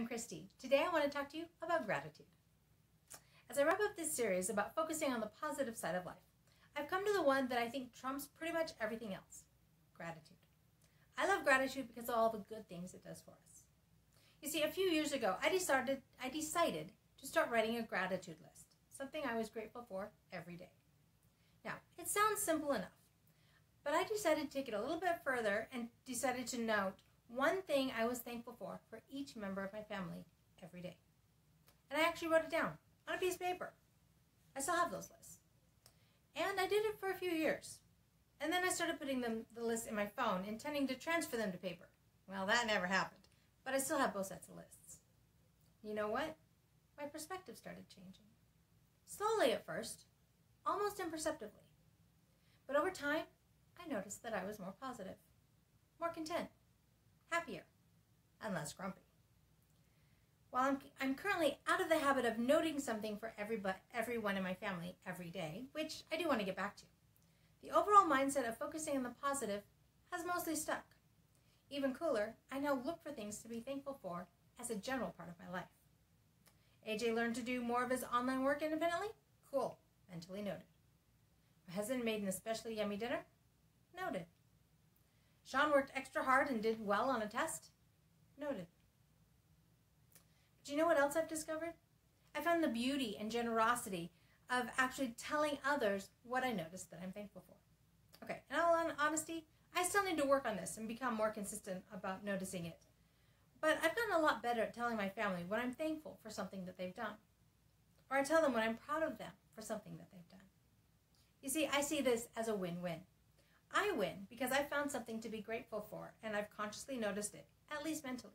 I'm Christy. Today I want to talk to you about gratitude. As I wrap up this series about focusing on the positive side of life, I've come to the one that I think trumps pretty much everything else, gratitude. I love gratitude because of all the good things it does for us. You see, a few years ago, I decided to start writing a gratitude list, something I was grateful for every day. Now, it sounds simple enough, but I decided to take it a little bit further and decided to note one thing I was thankful for each member of my family every day. And I actually wrote it down on a piece of paper. I still have those lists. And I did it for a few years. And then I started putting the list in my phone, intending to transfer them to paper. Well, that never happened, but I still have both sets of lists. You know what? My perspective started changing. Slowly at first, almost imperceptibly. But over time, I noticed that I was more positive, more content, happier, and less grumpy. While I'm currently out of the habit of noting something for everyone in my family every day, which I do want to get back to, the overall mindset of focusing on the positive has mostly stuck. Even cooler, I now look for things to be thankful for as a general part of my life. AJ learned to do more of his online work independently? Cool. Mentally noted. My husband made an especially yummy dinner? Noted. Sean worked extra hard and did well on a test? Noted. But you know what else I've discovered? I found the beauty and generosity of actually telling others what I noticed that I'm thankful for. Okay, in all honesty, I still need to work on this and become more consistent about noticing it. But I've gotten a lot better at telling my family when I'm thankful for something that they've done. Or I tell them when I'm proud of them for something that they've done. You see, I see this as a win-win. I win because I found something to be grateful for and I've consciously noticed it, at least mentally.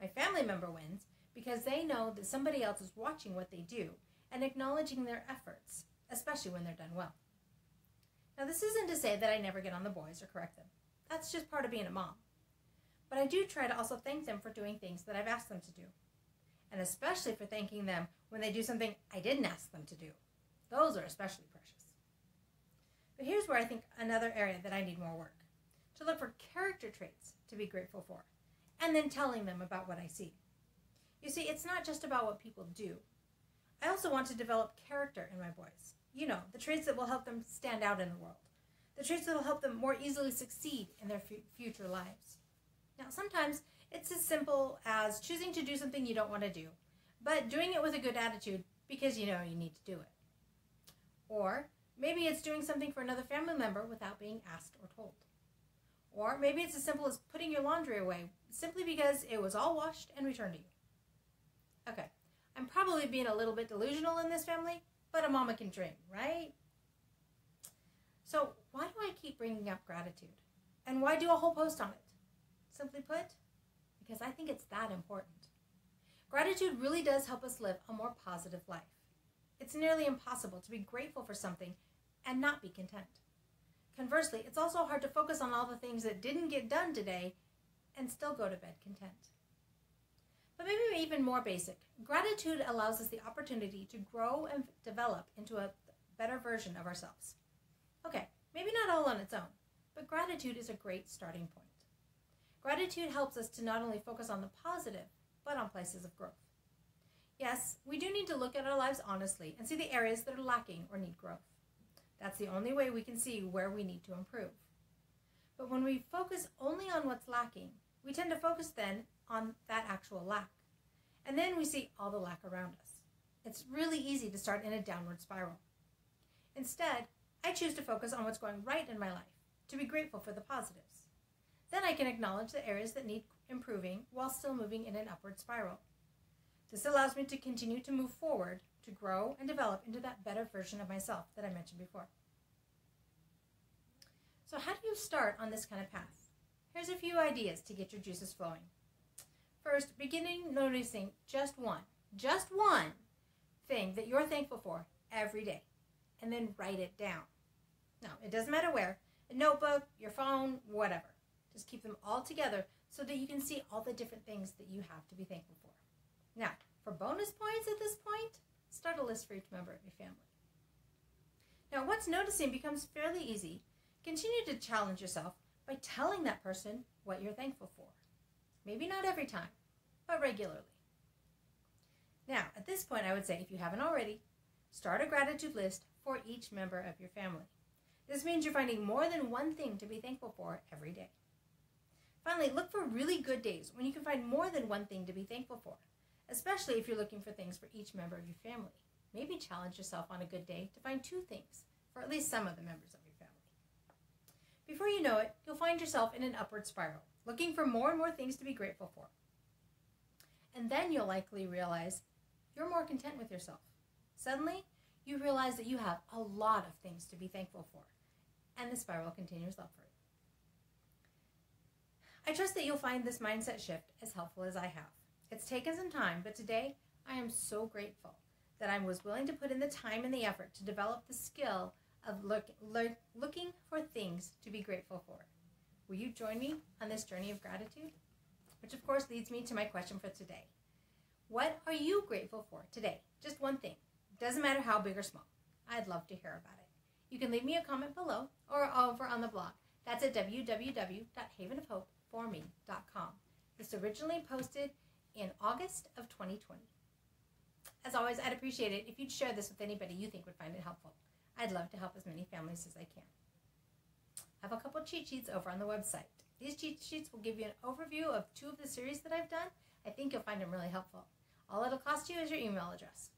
My family member wins because they know that somebody else is watching what they do and acknowledging their efforts, especially when they're done well. Now, this isn't to say that I never get on the boys or correct them. That's just part of being a mom. But I do try to also thank them for doing things that I've asked them to do, and especially for thanking them when they do something I didn't ask them to do. Those are especially precious. But here's where I think another area that I need more work, to look for character traits to be grateful for, and then telling them about what I see. You see, it's not just about what people do. I also want to develop character in my boys. You know, the traits that will help them stand out in the world, the traits that will help them more easily succeed in their future lives. Now, sometimes it's as simple as choosing to do something you don't want to do, but doing it with a good attitude because you know you need to do it. Or maybe it's doing something for another family member without being asked or told. Or maybe it's as simple as putting your laundry away simply because it was all washed and returned to you. Okay, I'm probably being a little bit delusional in this family, but a mama can dream, right? So why do I keep bringing up gratitude? And why do a whole post on it? Simply put, because I think it's that important. Gratitude really does help us live a more positive life. It's nearly impossible to be grateful for something and not be content. Conversely, it's also hard to focus on all the things that didn't get done today and still go to bed content. But maybe even more basic, gratitude allows us the opportunity to grow and develop into a better version of ourselves. Okay, maybe not all on its own, but gratitude is a great starting point. Gratitude helps us to not only focus on the positive, but on places of growth. Yes, we do need to look at our lives honestly and see the areas that are lacking or need growth. That's the only way we can see where we need to improve. But when we focus only on what's lacking, we tend to focus then on that actual lack. And then we see all the lack around us. It's really easy to start in a downward spiral. Instead, I choose to focus on what's going right in my life, to be grateful for the positives. Then I can acknowledge the areas that need improving while still moving in an upward spiral. This allows me to continue to move forward, to grow and develop into that better version of myself that I mentioned before. So how do you start on this kind of path? Here's a few ideas to get your juices flowing. First, beginning noticing just one thing that you're thankful for every day, and then write it down. Now, it doesn't matter where, a notebook, your phone, whatever. Just keep them all together so that you can see all the different things that you have to be thankful for. Now, for bonus points at this point, start a list for each member of your family. Now, once noticing becomes fairly easy, continue to challenge yourself by telling that person what you're thankful for. Maybe not every time, but regularly. Now, at this point, I would say, if you haven't already, start a gratitude list for each member of your family. This means you're finding more than one thing to be thankful for every day. Finally, look for really good days when you can find more than one thing to be thankful for, especially if you're looking for things for each member of your family. Maybe challenge yourself on a good day to find two things for at least some of the members of your family. Before you know it, you'll find yourself in an upward spiral, looking for more and more things to be grateful for. And then you'll likely realize you're more content with yourself. Suddenly, you realize that you have a lot of things to be thankful for, and the spiral continues upward. I trust that you'll find this mindset shift as helpful as I have. It's taken some time, but today I am so grateful that I was willing to put in the time and the effort to develop the skill of looking for things to be grateful for. Will you join me on this journey of gratitude? Which of course leads me to my question for today. What are you grateful for today? Just one thing. It doesn't matter how big or small. I'd love to hear about it. You can leave me a comment below or over on the blog. That's at www.havenofhope4me.com. This originally posted in August of 2020. As always, I'd appreciate it if you'd share this with anybody you think would find it helpful. I'd love to help as many families as I can. I have a couple cheat sheets over on the website. These cheat sheets will give you an overview of two of the series that I've done. I think you'll find them really helpful. All it'll cost you is your email address.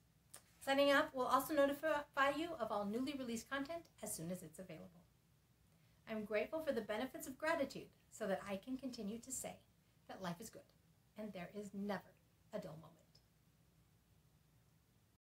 Signing up will also notify you of all newly released content as soon as it's available. I'm grateful for the benefits of gratitude so that I can continue to say that life is good and there is never a dull moment.